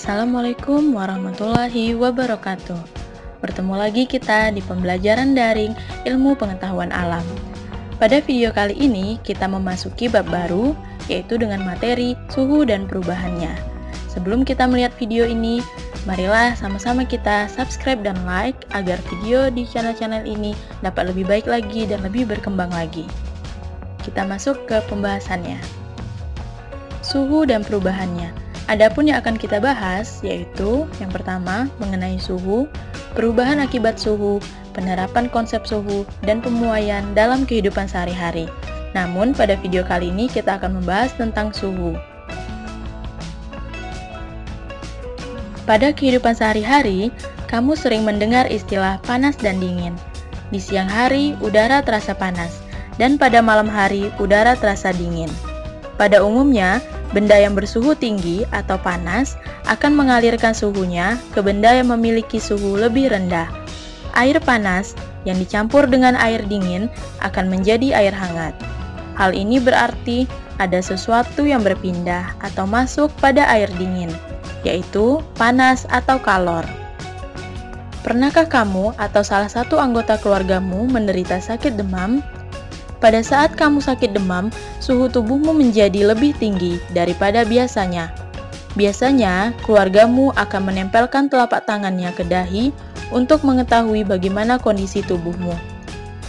Assalamualaikum warahmatullahi wabarakatuh. Bertemu lagi kita di pembelajaran daring ilmu pengetahuan alam. Pada video kali ini kita memasuki bab baru, yaitu dengan materi suhu dan perubahannya. Sebelum kita melihat video ini, marilah sama-sama kita subscribe dan like agar video di channel-channel ini dapat lebih baik lagi dan lebih berkembang lagi. Kita masuk ke pembahasannya. Suhu dan perubahannya. Adapun yang akan kita bahas yaitu yang pertama mengenai suhu, perubahan akibat suhu, penerapan konsep suhu, dan pemuaian dalam kehidupan sehari-hari. Namun pada video kali ini kita akan membahas tentang suhu. Pada kehidupan sehari-hari, kamu sering mendengar istilah panas dan dingin. Di siang hari, udara terasa panas, dan pada malam hari, udara terasa dingin. Pada umumnya, benda yang bersuhu tinggi atau panas akan mengalirkan suhunya ke benda yang memiliki suhu lebih rendah. Air panas yang dicampur dengan air dingin akan menjadi air hangat. Hal ini berarti ada sesuatu yang berpindah atau masuk pada air dingin, yaitu panas atau kalor. Pernahkah kamu atau salah satu anggota keluargamu menderita sakit demam? Pada saat kamu sakit demam, suhu tubuhmu menjadi lebih tinggi daripada biasanya. Biasanya, keluargamu akan menempelkan telapak tangannya ke dahi untuk mengetahui bagaimana kondisi tubuhmu.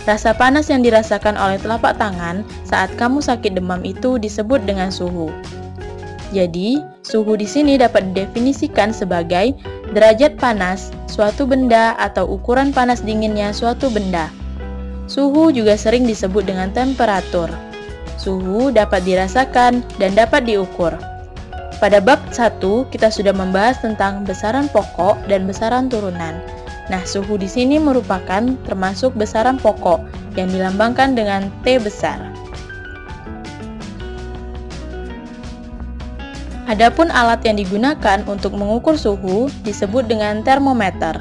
Rasa panas yang dirasakan oleh telapak tangan saat kamu sakit demam itu disebut dengan suhu. Jadi, suhu di sini dapat didefinisikan sebagai derajat panas suatu benda atau ukuran panas dinginnya suatu benda. Suhu juga sering disebut dengan temperatur. Suhu dapat dirasakan dan dapat diukur. Pada bab 1, kita sudah membahas tentang besaran pokok dan besaran turunan. Nah, suhu di sini merupakan termasuk besaran pokok yang dilambangkan dengan T besar. Adapun alat yang digunakan untuk mengukur suhu disebut dengan termometer.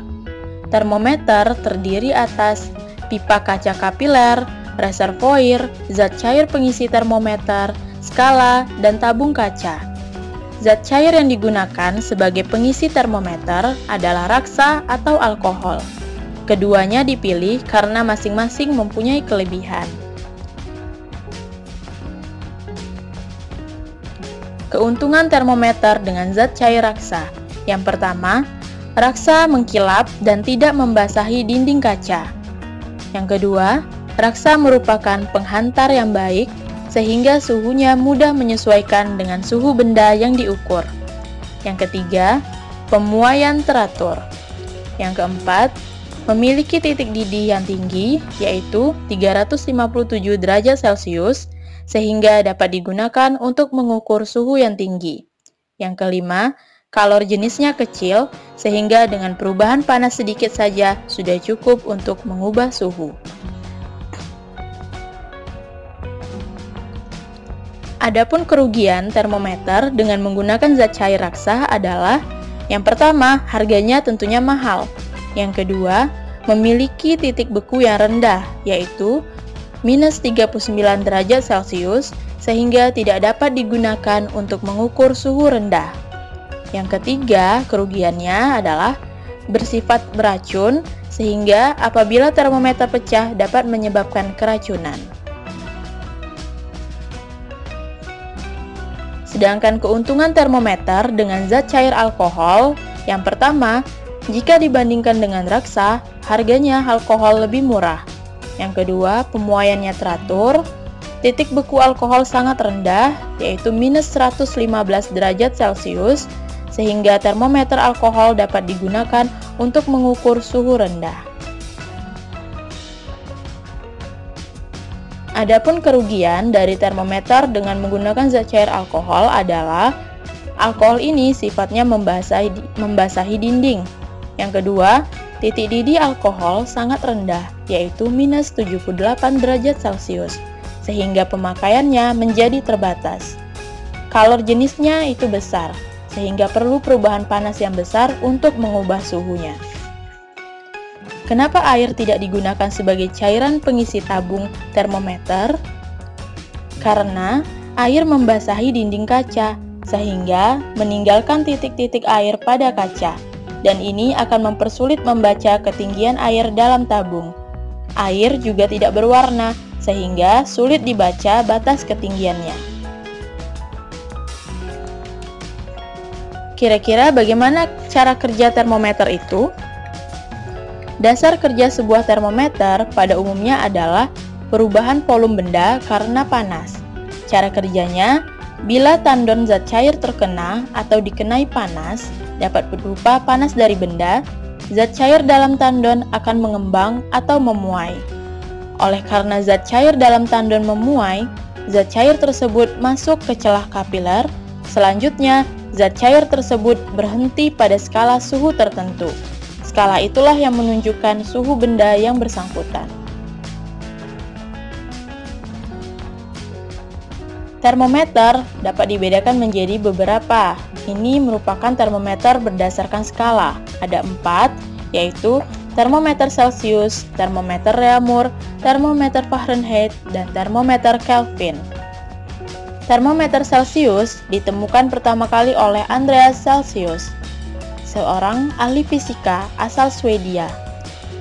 Termometer terdiri atas pipa kaca kapiler, reservoir, zat cair pengisi termometer, skala, dan tabung kaca. Zat cair yang digunakan sebagai pengisi termometer adalah raksa atau alkohol. Keduanya dipilih karena masing-masing mempunyai kelebihan. Keuntungan termometer dengan zat cair raksa. Yang pertama, raksa mengkilap dan tidak membasahi dinding kaca. Yang kedua, raksa merupakan penghantar yang baik sehingga suhunya mudah menyesuaikan dengan suhu benda yang diukur. Yang ketiga, pemuaian teratur. Yang keempat, memiliki titik didih yang tinggi yaitu 357 derajat Celsius sehingga dapat digunakan untuk mengukur suhu yang tinggi. Yang kelima, kalor jenisnya kecil, sehingga dengan perubahan panas sedikit saja sudah cukup untuk mengubah suhu. Adapun kerugian termometer dengan menggunakan zat cair raksa adalah: yang pertama, harganya tentunya mahal. Yang kedua, memiliki titik beku yang rendah, yaitu minus 39 derajat Celsius, sehingga tidak dapat digunakan untuk mengukur suhu rendah. Yang ketiga, kerugiannya adalah bersifat beracun, sehingga apabila termometer pecah dapat menyebabkan keracunan. Sedangkan keuntungan termometer dengan zat cair alkohol, yang pertama, jika dibandingkan dengan raksa, harganya alkohol lebih murah. Yang kedua, pemuaiannya teratur, titik beku alkohol sangat rendah, yaitu minus 115 derajat Celsius, sehingga termometer alkohol dapat digunakan untuk mengukur suhu rendah. Adapun kerugian dari termometer dengan menggunakan zat cair alkohol adalah: alkohol ini sifatnya membasahi dinding. Yang kedua, titik didih alkohol sangat rendah, yaitu minus 78 derajat Celsius, sehingga pemakaiannya menjadi terbatas. Kalor jenisnya itu besar, sehingga perlu perubahan panas yang besar untuk mengubah suhunya. Kenapa air tidak digunakan sebagai cairan pengisi tabung termometer? Karena air membasahi dinding kaca, sehingga meninggalkan titik-titik air pada kaca, dan ini akan mempersulit membaca ketinggian air dalam tabung. Air juga tidak berwarna, sehingga sulit dibaca batas ketinggiannya. Kira-kira bagaimana cara kerja termometer itu? Dasar kerja sebuah termometer pada umumnya adalah perubahan volume benda karena panas. Cara kerjanya, bila tandon zat cair terkena atau dikenai panas, dapat berupa panas dari benda, zat cair dalam tandon akan mengembang atau memuai. Oleh karena zat cair dalam tandon memuai, zat cair tersebut masuk ke celah kapiler, selanjutnya zat cair tersebut berhenti pada skala suhu tertentu. Skala itulah yang menunjukkan suhu benda yang bersangkutan. Termometer dapat dibedakan menjadi beberapa. Ini merupakan termometer berdasarkan skala. Ada 4, yaitu termometer Celsius, termometer Reamur, termometer Fahrenheit, dan termometer Kelvin. Termometer Celsius ditemukan pertama kali oleh Andreas Celsius, seorang ahli fisika asal Swedia.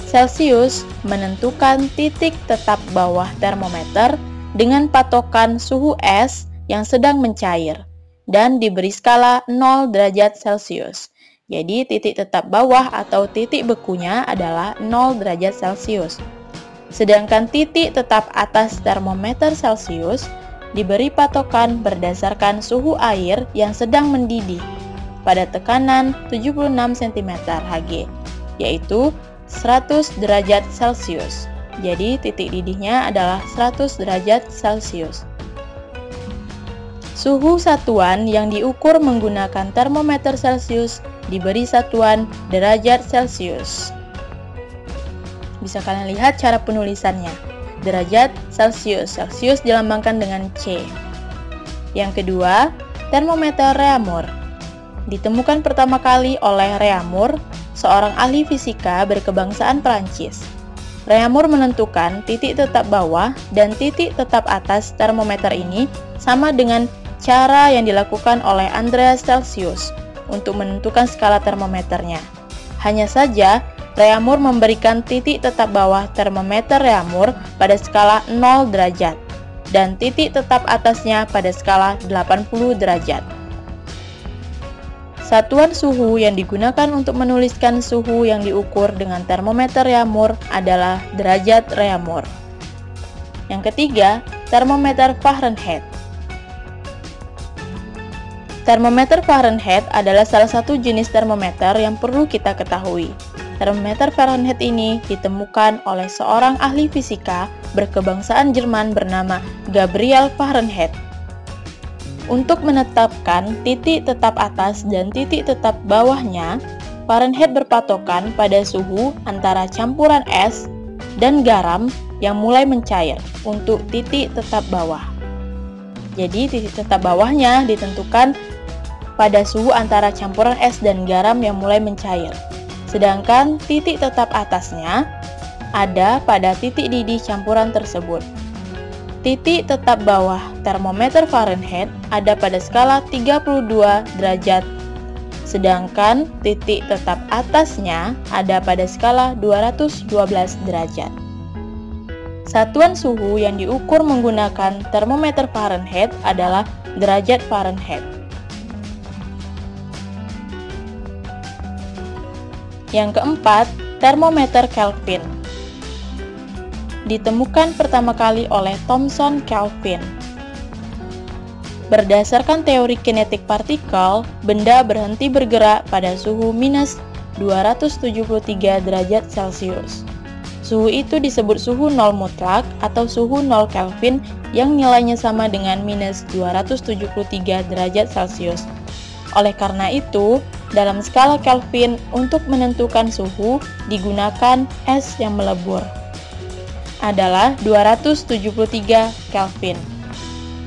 Celsius menentukan titik tetap bawah termometer dengan patokan suhu es yang sedang mencair dan diberi skala 0 derajat Celsius. Jadi titik tetap bawah atau titik bekunya adalah 0 derajat Celsius. Sedangkan titik tetap atas termometer Celsius diberi patokan berdasarkan suhu air yang sedang mendidih pada tekanan 76 cm/Hg, yaitu 100 derajat Celsius. Jadi titik didihnya adalah 100 derajat Celsius. Suhu satuan yang diukur menggunakan termometer Celsius diberi satuan derajat Celsius. Bisa kalian lihat cara penulisannya. Derajat Celsius, Celsius dilambangkan dengan C. Yang kedua, termometer Reamur. Ditemukan pertama kali oleh Reamur, seorang ahli fisika berkebangsaan Perancis. Reamur menentukan titik tetap bawah dan titik tetap atas termometer ini sama dengan cara yang dilakukan oleh Andreas Celsius untuk menentukan skala termometernya. Hanya saja, Reamur memberikan titik tetap bawah termometer Reamur pada skala 0 derajat dan titik tetap atasnya pada skala 80 derajat. Satuan suhu yang digunakan untuk menuliskan suhu yang diukur dengan termometer Reamur adalah derajat Reamur. Yang ketiga, termometer Fahrenheit. Termometer Fahrenheit adalah salah satu jenis termometer yang perlu kita ketahui. Termometer Fahrenheit ini ditemukan oleh seorang ahli fisika berkebangsaan Jerman bernama Gabriel Fahrenheit. Untuk menetapkan titik tetap atas dan titik tetap bawahnya, Fahrenheit berpatokan pada suhu antara campuran es dan garam yang mulai mencair untuk titik tetap bawah. Jadi titik tetap bawahnya ditentukan pada suhu antara campuran es dan garam yang mulai mencair. Sedangkan titik tetap atasnya ada pada titik didih campuran tersebut. Titik tetap bawah termometer Fahrenheit ada pada skala 32 derajat, sedangkan titik tetap atasnya ada pada skala 212 derajat. Satuan suhu yang diukur menggunakan termometer Fahrenheit adalah derajat Fahrenheit. Yang keempat, termometer Kelvin. Ditemukan pertama kali oleh Thomson Kelvin. Berdasarkan teori kinetik partikel, benda berhenti bergerak pada suhu minus 273 derajat Celsius. Suhu itu disebut suhu 0 mutlak atau suhu 0 Kelvin yang nilainya sama dengan minus 273 derajat Celsius. Oleh karena itu, dalam skala Kelvin untuk menentukan suhu digunakan es yang melebur adalah 273 Kelvin.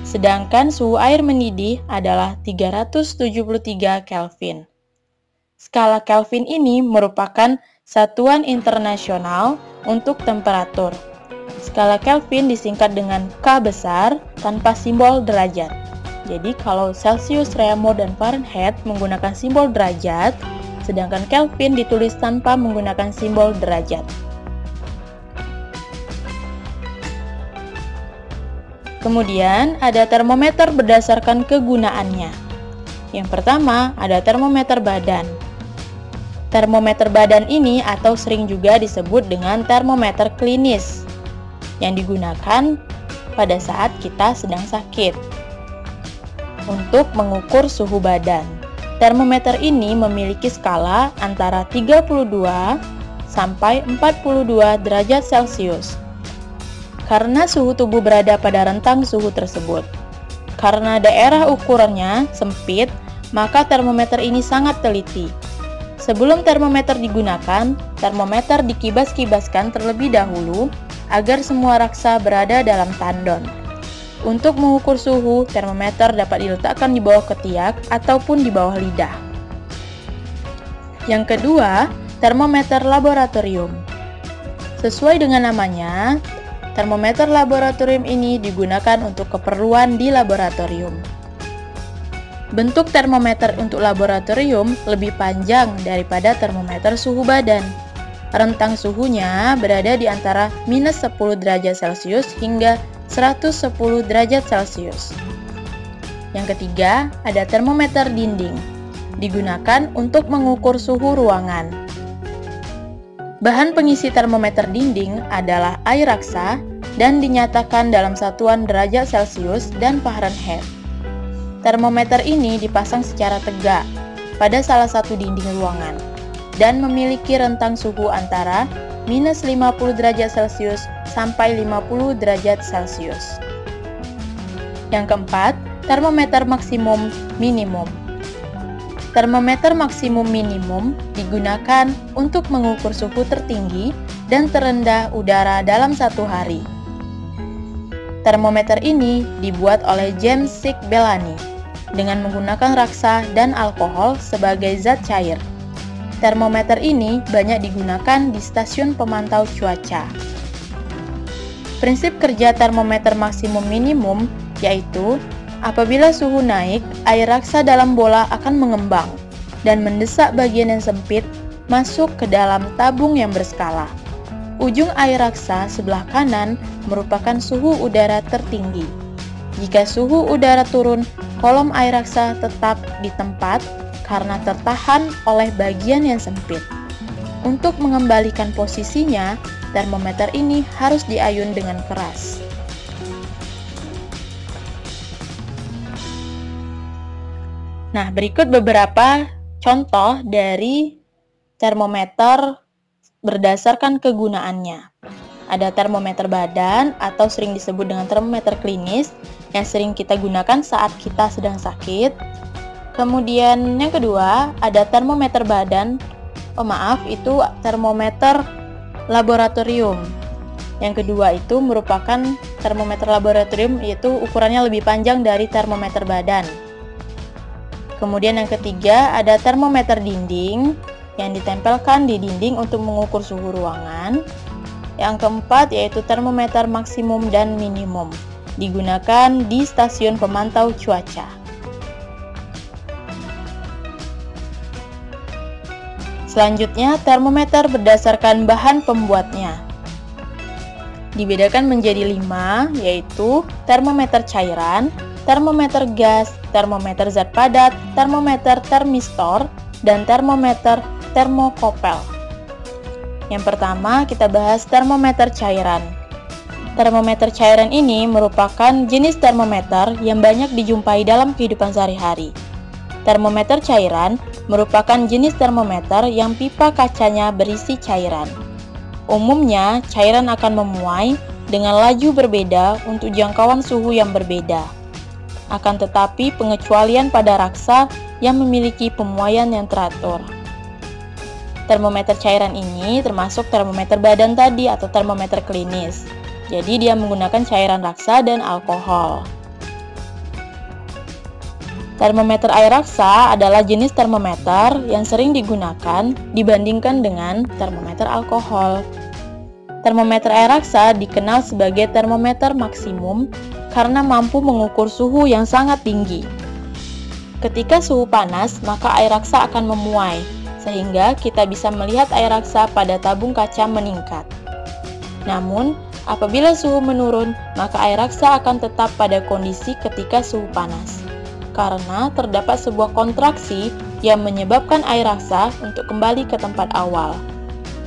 Sedangkan suhu air mendidih adalah 373 Kelvin. Skala Kelvin ini merupakan satuan internasional untuk temperatur. Skala Kelvin disingkat dengan K besar tanpa simbol derajat. Jadi kalau Celsius, Reamur, dan Fahrenheit menggunakan simbol derajat, sedangkan Kelvin ditulis tanpa menggunakan simbol derajat. Kemudian ada termometer berdasarkan kegunaannya. Yang pertama ada termometer badan. Termometer badan ini atau sering juga disebut dengan termometer klinis, yang digunakan pada saat kita sedang sakit untuk mengukur suhu badan. Termometer ini memiliki skala antara 32 sampai 42 derajat Celsius karena suhu tubuh berada pada rentang suhu tersebut. Karena daerah ukurannya sempit, maka termometer ini sangat teliti. Sebelum termometer digunakan, termometer dikibas-kibaskan terlebih dahulu agar semua raksa berada dalam tandon. Untuk mengukur suhu, termometer dapat diletakkan di bawah ketiak ataupun di bawah lidah. Yang kedua, termometer laboratorium. Sesuai dengan namanya, termometer laboratorium ini digunakan untuk keperluan di laboratorium. Bentuk termometer untuk laboratorium lebih panjang daripada termometer suhu badan. Rentang suhunya berada di antara -10 derajat Celsius hingga 110 derajat Celsius. Yang ketiga, ada termometer dinding. Digunakan untuk mengukur suhu ruangan. Bahan pengisi termometer dinding adalah air raksa dan dinyatakan dalam satuan derajat Celsius dan Fahrenheit. Termometer ini dipasang secara tegak pada salah satu dinding ruangan dan memiliki rentang suhu antara -50 derajat Celsius sampai 50 derajat Celsius. Yang keempat, termometer maksimum minimum. Termometer maksimum minimum digunakan untuk mengukur suhu tertinggi dan terendah udara dalam satu hari. Termometer ini dibuat oleh James Six Bellani dengan menggunakan raksa dan alkohol sebagai zat cair. Termometer ini banyak digunakan di stasiun pemantau cuaca. Prinsip kerja termometer maksimum minimum yaitu apabila suhu naik, air raksa dalam bola akan mengembang dan mendesak bagian yang sempit masuk ke dalam tabung yang berskala. Ujung air raksa sebelah kanan merupakan suhu udara tertinggi. Jika suhu udara turun, kolom air raksa tetap di tempat karena tertahan oleh bagian yang sempit. Untuk mengembalikan posisinya, termometer ini harus diayun dengan keras. Nah, berikut beberapa contoh dari termometer berdasarkan kegunaannya. Ada termometer badan atau sering disebut dengan termometer klinis yang sering kita gunakan saat kita sedang sakit. Kemudian yang kedua ada termometer badan, itu termometer laboratorium. Yang kedua itu merupakan termometer laboratorium, yaitu ukurannya lebih panjang dari termometer badan. Kemudian yang ketiga ada termometer dinding yang ditempelkan di dinding untuk mengukur suhu ruangan. Yang keempat yaitu termometer maksimum dan minimum, digunakan di stasiun pemantau cuaca. Selanjutnya, termometer berdasarkan bahan pembuatnya. Dibedakan menjadi 5, yaitu termometer cairan, termometer gas, termometer zat padat, termometer termistor, dan termometer termokopel. Yang pertama, kita bahas termometer cairan. Termometer cairan ini merupakan jenis termometer yang banyak dijumpai dalam kehidupan sehari-hari. Termometer cairan merupakan jenis termometer yang pipa kacanya berisi cairan. Umumnya, cairan akan memuai dengan laju berbeda untuk jangkauan suhu yang berbeda. Akan tetapi, pengecualian pada raksa yang memiliki pemuaian yang teratur. Termometer cairan ini termasuk termometer badan tadi atau termometer klinis. Jadi, dia menggunakan cairan raksa dan alkohol. Termometer air raksa adalah jenis termometer yang sering digunakan dibandingkan dengan termometer alkohol. Termometer air raksa dikenal sebagai termometer maksimum karena mampu mengukur suhu yang sangat tinggi. Ketika suhu panas, maka air raksa akan memuai, sehingga kita bisa melihat air raksa pada tabung kaca meningkat. Namun, apabila suhu menurun, maka air raksa akan tetap pada kondisi ketika suhu panas, karena terdapat sebuah kontraksi yang menyebabkan air raksa untuk kembali ke tempat awal.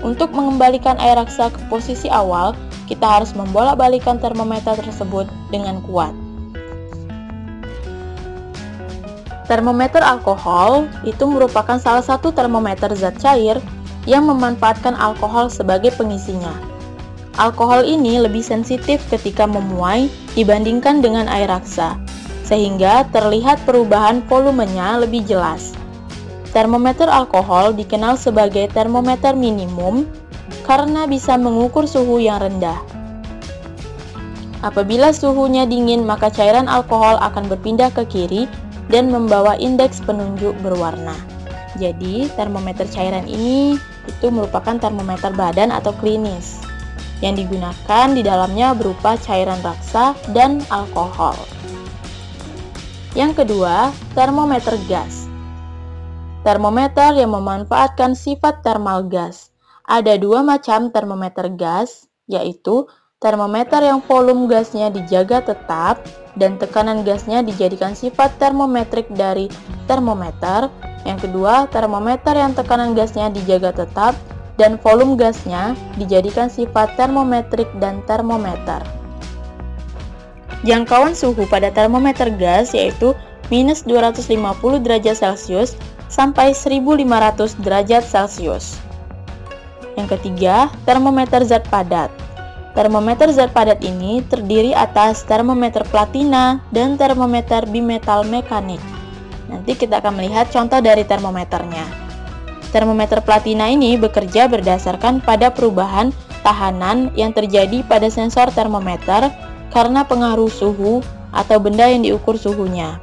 Untuk mengembalikan air raksa ke posisi awal, kita harus membolak-balikkan termometer tersebut dengan kuat. Termometer alkohol itu merupakan salah satu termometer zat cair yang memanfaatkan alkohol sebagai pengisinya. Alkohol ini lebih sensitif ketika memuai dibandingkan dengan air raksa, sehingga terlihat perubahan volumenya lebih jelas. Termometer alkohol dikenal sebagai termometer minimum karena bisa mengukur suhu yang rendah. Apabila suhunya dingin, maka cairan alkohol akan berpindah ke kiri dan membawa indeks penunjuk berwarna. Jadi, termometer cairan ini itu merupakan termometer badan atau klinis yang digunakan di dalamnya berupa cairan raksa dan alkohol. Yang kedua, termometer gas. Termometer yang memanfaatkan sifat termal gas. Ada dua macam termometer gas, yaitu termometer yang volume gasnya dijaga tetap dan tekanan gasnya dijadikan sifat termometrik dari termometer. Yang kedua, termometer yang tekanan gasnya dijaga tetap dan volume gasnya dijadikan sifat termometrik dan termometer. Jangkauan suhu pada termometer gas yaitu minus 250 derajat Celsius sampai 1500 derajat Celsius. Yang ketiga, termometer zat padat. Termometer zat padat ini terdiri atas termometer platina dan termometer bimetal mekanik. Nanti kita akan melihat contoh dari termometernya. Termometer platina ini bekerja berdasarkan pada perubahan tahanan yang terjadi pada sensor termometer karena pengaruh suhu atau benda yang diukur suhunya.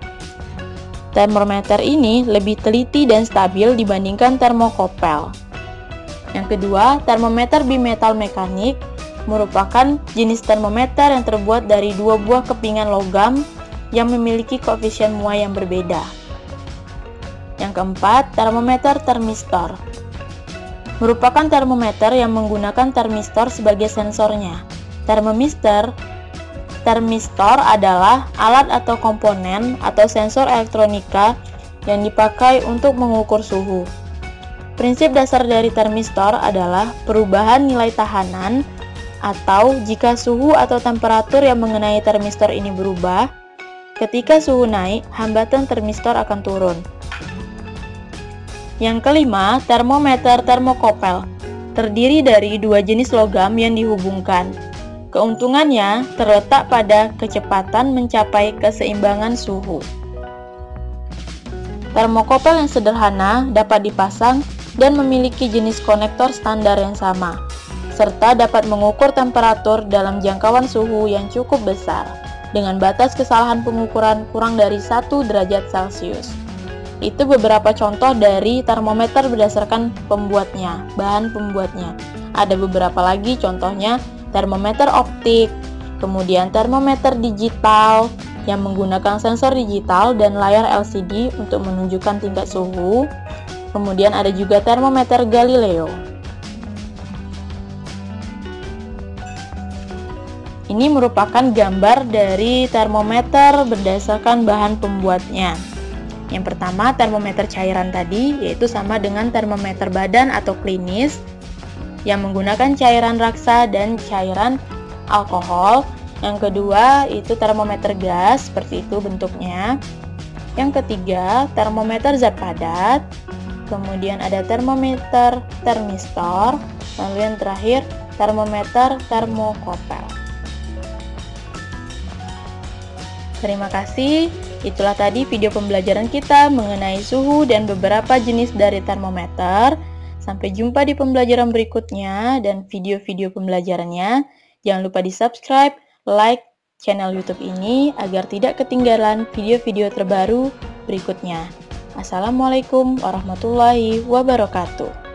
Termometer ini lebih teliti dan stabil dibandingkan termokopel. Yang kedua, termometer bimetal mekanik merupakan jenis termometer yang terbuat dari dua buah kepingan logam yang memiliki koefisien muai yang berbeda. Yang keempat, termometer termistor. Merupakan termometer yang menggunakan termistor sebagai sensornya. Termistor adalah alat atau komponen atau sensor elektronika yang dipakai untuk mengukur suhu. Prinsip dasar dari termistor adalah perubahan nilai tahanan atau jika suhu atau temperatur yang mengenai termistor ini berubah, ketika suhu naik, hambatan termistor akan turun. Yang kelima, termometer termokopel terdiri dari dua jenis logam yang dihubungkan. Keuntungannya terletak pada kecepatan mencapai keseimbangan suhu. Termokopel yang sederhana dapat dipasang dan memiliki jenis konektor standar yang sama, serta dapat mengukur temperatur dalam jangkauan suhu yang cukup besar, dengan batas kesalahan pengukuran kurang dari 1 derajat Celsius. Itu beberapa contoh dari termometer berdasarkan pembuatnya, bahan pembuatnya. Ada beberapa lagi contohnya, termometer optik, kemudian termometer digital yang menggunakan sensor digital dan layar LCD untuk menunjukkan tingkat suhu. Kemudian ada juga termometer Galileo. Ini merupakan gambar dari termometer berdasarkan bahan pembuatnya. Yang pertama, termometer cairan tadi, yaitu sama dengan termometer badan atau klinis yang menggunakan cairan raksa dan cairan alkohol. Yang kedua itu termometer gas, seperti itu bentuknya. Yang ketiga, termometer zat padat. Kemudian ada termometer termistor. Lalu yang terakhir, termometer termokopel. Terima kasih. Itulah tadi video pembelajaran kita mengenai suhu dan beberapa jenis dari termometer. Sampai jumpa di pembelajaran berikutnya dan video-video pembelajarannya. Jangan lupa di-subscribe, like channel YouTube ini agar tidak ketinggalan video-video terbaru berikutnya. Assalamualaikum warahmatullahi wabarakatuh.